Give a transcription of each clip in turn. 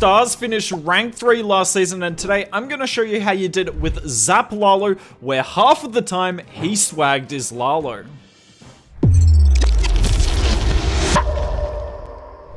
Stars finished rank 3 last season, and today I'm going to show you how you did it with Zap Lalo, where half of the time he swagged his Lalo.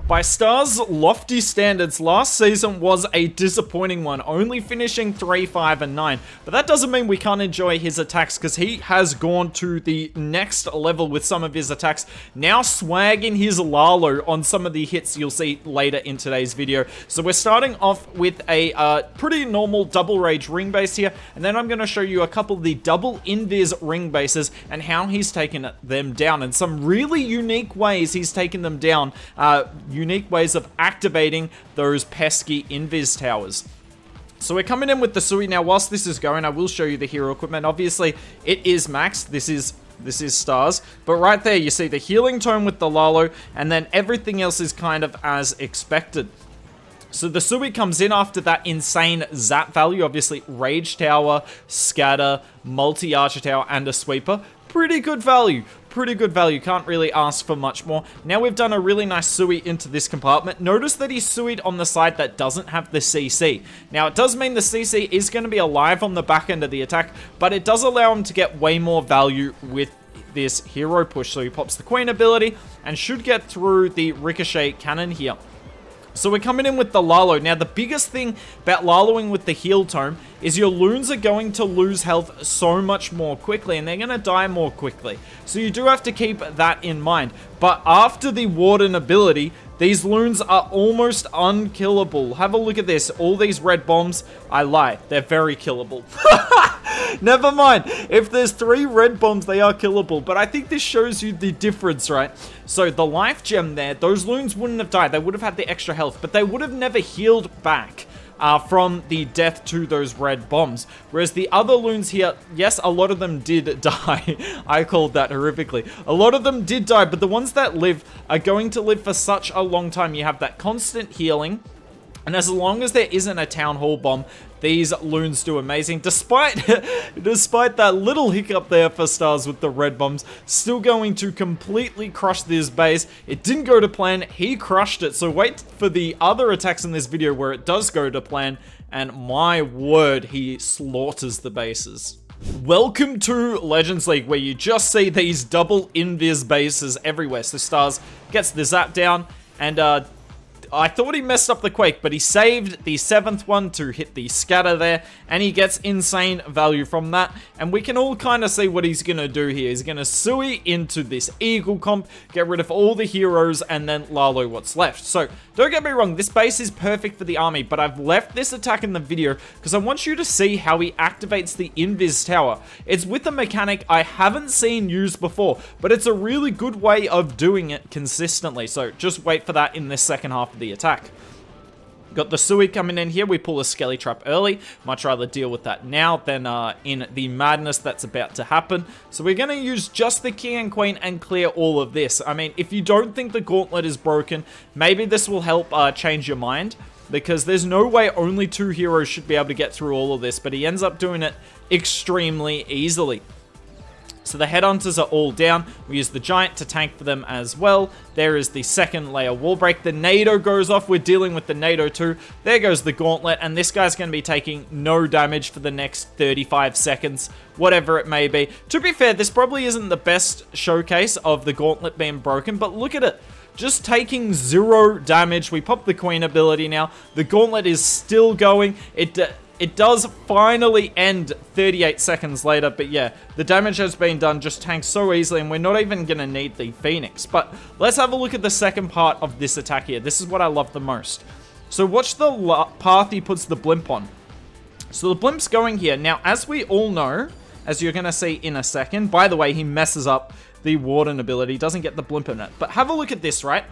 By Stars' lofty standards, last season was a disappointing one, only finishing 3, 5, and 9. But that doesn't mean we can't enjoy his attacks, because he has gone to the next level with some of his attacks, now swagging his Lalo on some of the hits you'll see later in today's video. So we're starting off with a pretty normal double rage ring base here, and then I'm going to show you a couple of the double invis ring bases and how he's taken them down, and some really unique ways he's taken them down. Unique ways of activating those pesky invis towers. So we're coming in with the Sui. Now, whilst this is going, I will show you the hero equipment. Obviously, it is maxed. This is Stars. But right there, you see the Healing Tome with the Lalo, and then everything else is kind of as expected. So the Sui comes in after that insane zap value. Obviously, Rage Tower, Scatter, Multi-Archer Tower, and a Sweeper. Pretty good value. Pretty good value, can't really ask for much more. Now we've done a really nice Sui into this compartment. Notice that he Sui'd on the side that doesn't have the CC. Now it does mean the CC is going to be alive on the back end of the attack, but it does allow him to get way more value with this hero push. So he pops the Queen ability and should get through the Ricochet Cannon here. So we're coming in with the Lalo. Now the biggest thing about Laloing with the Heal Tome is your loons are going to lose health so much more quickly, and they're going to die more quickly. So you do have to keep that in mind. But after the Warden ability, these loons are almost unkillable. Have a look at this. All these red bombs, I lie, they're very killable. Never mind. If there's 3 red bombs, they are killable. But I think this shows you the difference, right? So the life gem there, those loons wouldn't have died. They would have had the extra health, but they would have never healed back from the death to those red bombs. Whereas the other loons here, yes, a lot of them did die. I called that horrifically. A lot of them did die, but the ones that live are going to live for such a long time. You have that constant healing. And as long as there isn't a Town Hall bomb, these loons do amazing. Despite that little hiccup there for Stars with the red bombs, still going to completely crush this base. It didn't go to plan, he crushed it. So wait for the other attacks in this video where it does go to plan, and my word, he slaughters the bases. Welcome to Legends League, where you just see these double invis bases everywhere. So Stars gets the zap down, and I thought he messed up the Quake, but he saved the 7th one to hit the Scatter there, and he gets insane value from that, and we can all kind of see what he's going to do here. He's going to Sui into this Eagle comp, get rid of all the heroes, and then Lalo what's left. So, don't get me wrong, this base is perfect for the army, but I've left this attack in the video because I want you to see how he activates the Invis Tower. It's with a mechanic I haven't seen used before, but it's a really good way of doing it consistently, so just wait for that in the second half of the attack. Got the Sui coming in here. We pull a Skelly Trap early. Much rather deal with that now than in the madness that's about to happen. So we're going to use just the King and Queen and clear all of this. I mean, if you don't think the Gauntlet is broken, maybe this will help change your mind, because there's no way only 2 heroes should be able to get through all of this, but he ends up doing it extremely easily. So the Headhunters are all down. We use the Giant to tank for them as well. There is the second layer wall break. The NATO goes off. We're dealing with the NATO too. There goes the Gauntlet, and this guy's going to be taking no damage for the next 35 seconds, whatever it may be. To be fair, this probably isn't the best showcase of the Gauntlet being broken, but look at it. Just taking 0 damage. We pop the Queen ability now. The Gauntlet is still going. It does finally end 38 seconds later, but yeah, the damage has been done, just tanks so easily, and we're not even going to need the Phoenix. But let's have a look at the second part of this attack here. This is what I love the most. So watch the path he puts the Blimp on. So the Blimp's going here. Now, as we all know, as you're going to see in a second, by the way, he messes up the Warden ability, doesn't get the Blimp in it. But have a look at this, right?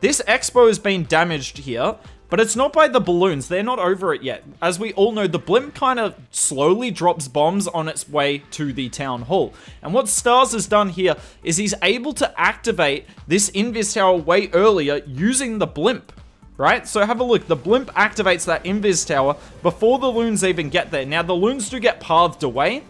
This X-Bow has been damaged here, but it's not by the balloons. They're not over it yet. As we all know, the Blimp kind of slowly drops bombs on its way to the Town Hall. And what Stars has done here is he's able to activate this Invis Tower way earlier using the Blimp, right? So have a look. The Blimp activates that Invis Tower before the loons even get there. Now, the loons do get pathed away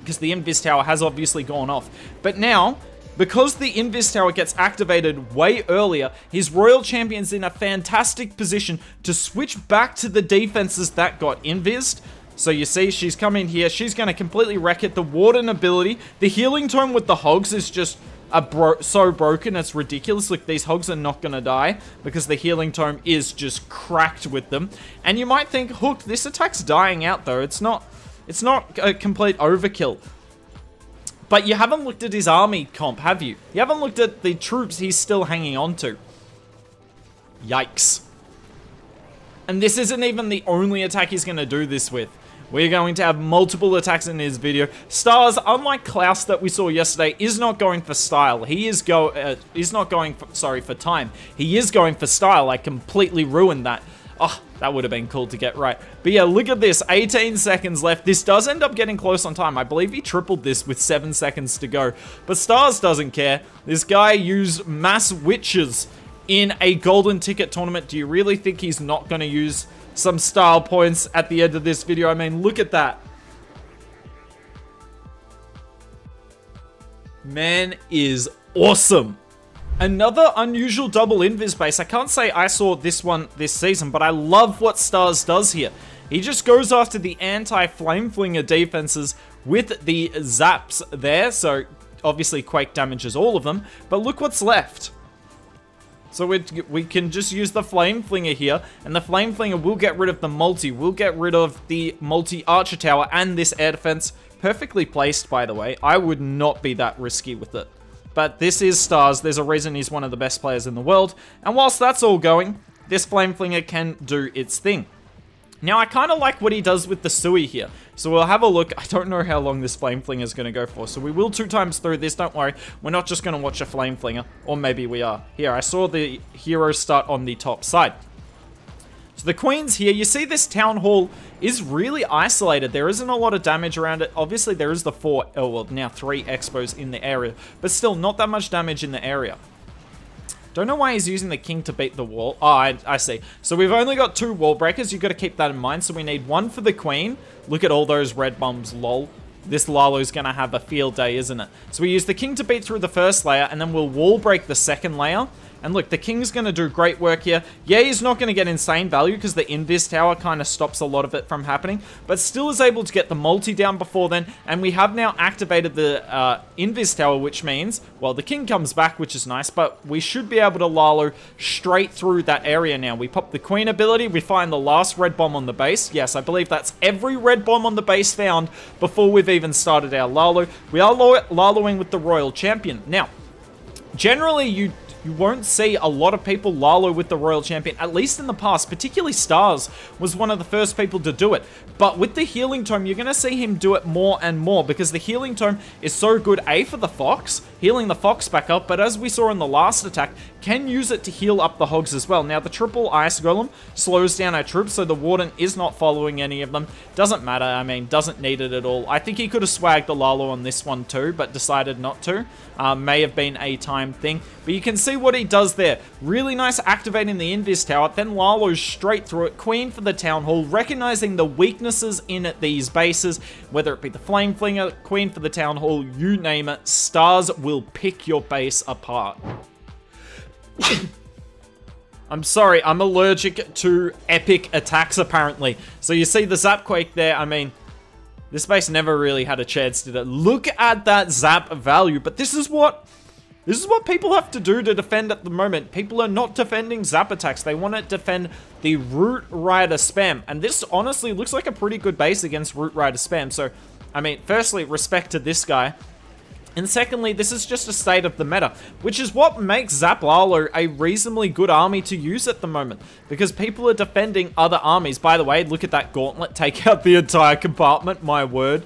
because the Invis Tower has obviously gone off. But now, Because the Invis Tower gets activated way earlier, his Royal Champion's in a fantastic position to switch back to the defenses that got invised. So you see, she's come in here, she's going to completely wreck it. The Warden ability, the Healing Tome with the Hogs is just so broken, it's ridiculous. Look, these Hogs are not going to die because the Healing Tome is just cracked with them. And you might think, Hook, this attack's dying out though. It's not a complete overkill. But you haven't looked at his army comp, have you? You haven't looked at the troops he's still hanging on to. Yikes. And this isn't even the only attack he's going to do this with. We're going to have multiple attacks in this video. Stars, unlike Klaus that we saw yesterday, is not going for style. He is not going for time. He is going for style. I completely ruined that. Oh, that would have been cool to get right. But yeah, look at this. 18 seconds left. This does end up getting close on time. I believe he tripled this with 7 seconds to go. But Stars doesn't care. This guy used mass witches in a golden ticket tournament. Do you really think he's not going to use some style points at the end of this video? I mean, look at that. Man is awesome. Another unusual double invis base. I can't say I saw this one this season, but I love what Stars does here. He just goes after the anti-Flame Flinger defenses with the zaps there. So, obviously, Quake damages all of them. But look what's left. So we can just use the Flame Flinger here. And the Flame Flinger will get rid of the multi. We'll get rid of the multi-Archer Tower and this air defense. Perfectly placed, by the way. I would not be that risky with it. But this is Stars. There's a reason he's one of the best players in the world. And whilst that's all going, this Flame Flinger can do its thing. Now, I kind of like what he does with the Sui here. So we'll have a look. I don't know how long this Flame Flinger is going to go for. So we will 2 times through this. Don't worry. We're not just going to watch a Flame Flinger. Or maybe we are. Here, I saw the hero start on the top side. So the Queen's here. You see this Town Hall is really isolated. There isn't a lot of damage around it. Obviously, there is the 4, oh well, now 3 X-Bows in the area, but still not that much damage in the area. Don't know why he's using the king to beat the wall. Oh, I see. So we've only got 2 wall breakers. You've got to keep that in mind. So we need one for the Queen. Look at all those red bombs, lol. This Lalo's going to have a field day, isn't it? So we use the king to beat through the first layer, and then we'll wall break the second layer. And look, the king's going to do great work here. Yeah, he's not going to get insane value because the Invis Tower kind of stops a lot of it from happening. But still is able to get the multi down before then. And we have now activated the Invis Tower, which means, well, the king comes back, which is nice. But we should be able to Lalo straight through that area now. We pop the Queen ability. We find the last red bomb on the base. Yes, I believe that's every red bomb on the base found before we've even started our Lalo. We are Laloing with the Royal Champion. Now, generally, you won't see a lot of people Lalo with the Royal Champion, at least in the past. Particularly Stars was one of the first people to do it. But with the Healing Tome, you're going to see him do it more and more because the Healing Tome is so good, A, for the Fox, healing the Fox back up, but as we saw in the last attack, can use it to heal up the Hogs as well. Now, the triple Ice Golem slows down our troops, so the Warden is not following any of them. Doesn't matter, I mean, doesn't need it at all. I think he could have swagged the Lalo on this one too, but decided not to. May have been a time thing, but you can see what he does there. Really nice activating the Invis Tower, then Lalo's straight through it. Queen for the Town Hall, recognizing the weaknesses in these bases, whether it be the Flame Flinger, Queen for the Town Hall, you name it. Stars will pick your base apart. I'm sorry, I'm allergic to epic attacks apparently. So you see the Zapquake there, I mean, this base never really had a chance, did it? Look at that Zap value, but this is what people have to do to defend at the moment. People are not defending Zap attacks. They want to defend the Root Rider spam. And this honestly looks like a pretty good base against Root Rider spam. So, I mean, firstly, respect to this guy. And secondly, this is just a state of the meta, which is what makes Zap Lalo a reasonably good army to use at the moment. Because people are defending other armies. By the way, look at that Gauntlet. Take out the entire compartment. My word.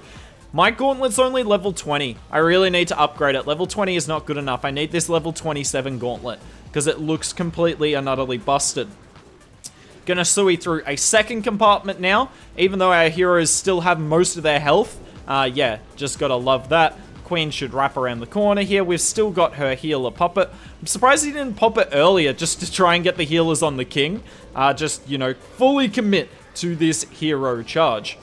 My Gauntlet's only level 20. I really need to upgrade it. Level 20 is not good enough. I need this level 27 Gauntlet because it looks completely and utterly busted. Gonna Sui through a second compartment now, even though our heroes still have most of their health. Yeah, just gotta love that. Queen should wrap around the corner here. We've still got her healer pop it. I'm surprised he didn't pop it earlier just to try and get the healers on the king. Just, you know, fully commit to this hero charge.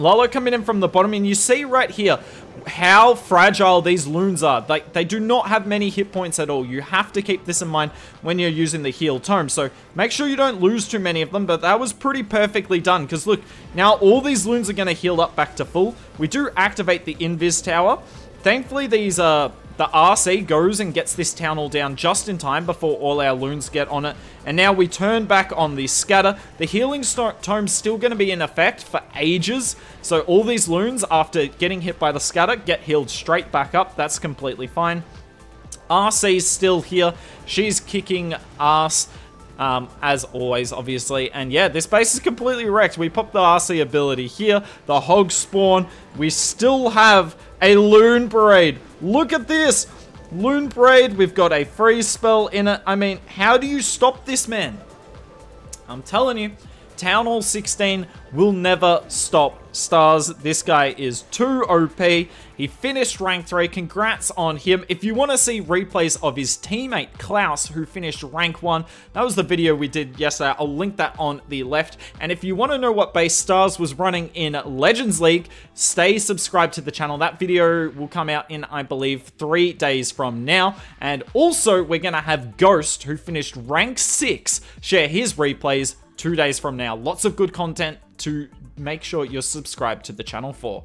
Lalo coming in from the bottom, and you see right here how fragile these loons are. They do not have many hit points at all. You have to keep this in mind when you're using the Heal Tome. So make sure you don't lose too many of them, but that was pretty perfectly done. Because look, now all these loons are going to heal up back to full. We do activate the Invis Tower. Thankfully, these the RC goes and gets this Town Hall down just in time before all our loons get on it. And now we turn back on the Scatter. The Healing Tome's still going to be in effect for ages. So all these loons, after getting hit by the Scatter, get healed straight back up. That's completely fine. RC's still here. She's kicking ass, as always, obviously. And yeah, this base is completely wrecked. We pop the RC ability here. The Hogs spawn. We still have a Loon Parade. Look at this! Loon Parade, we've got a freeze spell in it. I mean, how do you stop this, man? I'm telling you, Town Hall 16 will never stop Stars. This guy is too OP. He finished rank 3. Congrats on him. If you want to see replays of his teammate, Klaus, who finished rank 1, that was the video we did yesterday. I'll link that on the left. And if you want to know what base Stars was running in Legends League, stay subscribed to the channel. That video will come out in, I believe, 3 days from now. And also, we're going to have Ghost, who finished rank 6, share his replays 2 days from now. Lots of good content to make sure you're subscribed to the channel for.